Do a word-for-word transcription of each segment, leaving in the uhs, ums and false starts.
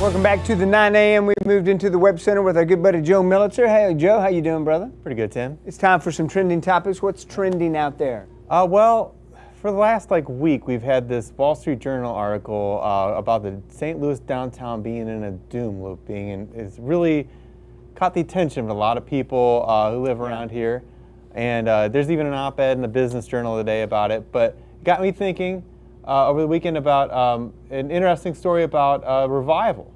Welcome back to the nine A M We've moved into the Web Center with our good buddy Joe Militzer. Hey, Joe, how you doing, brother? Pretty good, Tim. It's time for some trending topics. What's trending out there? Uh, well, for the last like week, we've had this Wall Street Journal article uh, about the Saint Louis downtown being in a doom loop, being in, it's really caught the attention of a lot of people uh, who live around yeah. here. And uh, there's even an op-ed in the Business Journal today about it. But it got me thinking uh, over the weekend about um, an interesting story about uh, revival.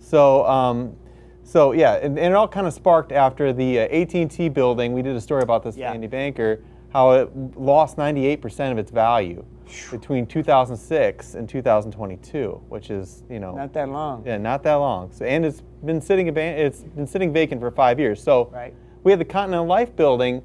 So, um, so yeah, and, and it all kind of sparked after the uh, A T and T building. We did a story about this yeah. with Andy Banker, how it lost ninety-eight percent of its value between two thousand six and two thousand twenty-two, which is, you know, not that long. Yeah, not that long. So, and it's been sitting it's been sitting vacant for five years. So, right. we had the Continental Life building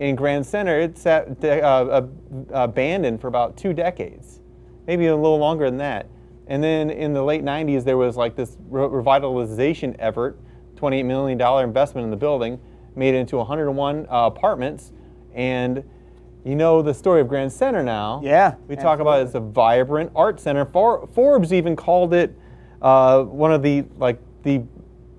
in Grand Center. It sat uh, abandoned for about two decades, maybe a little longer than that. And then in the late nineties, there was like this revitalization effort, twenty-eight million dollar investment in the building, made it into one hundred and one uh, apartments. And you know the story of Grand Center now. Yeah. We absolutely. talk about it as a vibrant art center. For, Forbes even called it uh, one of the like the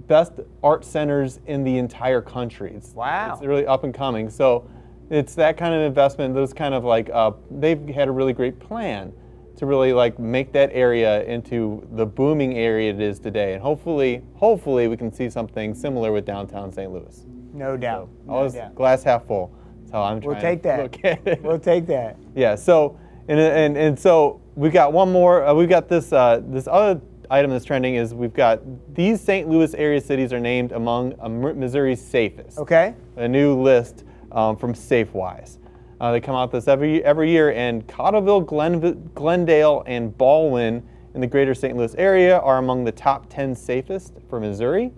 best art centers in the entire country. It's, wow. It's really up and coming. So it's that kind of investment. Those kind of like uh, they've had a really great plan to really like make that area into the booming area it is today. And hopefully, hopefully we can see something similar with downtown Saint Louis. No doubt. So, always no doubt. Glass half full. So I'm trying we'll take to that. Look at it. We'll take that. Yeah. So, and and and so we've got one more. Uh, we've got this uh, this other item that's trending is we've got these Saint Louis area cities are named among Missouri's safest. Okay. A new list um, from SafeWise. Uh, they come out this every every year, and Cottleville, Glen, Glendale, and Ballwin in the greater Saint Louis area are among the top ten safest for Missouri.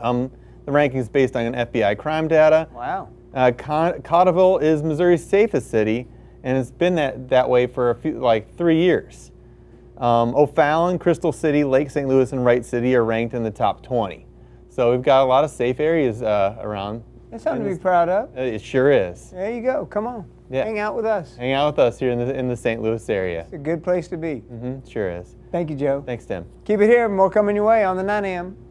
Um, the ranking is based on F B I crime data. Wow. Uh, Cottleville is Missouri's safest city, and it's been that, that way for a few, like three years. Um, O'Fallon, Crystal City, Lake Saint Louis, and Wright City are ranked in the top twenty. So we've got a lot of safe areas uh, around. That's something to be proud of. It sure is. There you go. Come on. Yeah. Hang out with us. Hang out with us here in the, in the Saint Louis area. It's a good place to be. Mm-hmm. Sure is. Thank you, Joe. Thanks, Tim. Keep it here. More coming your way on the nine A M.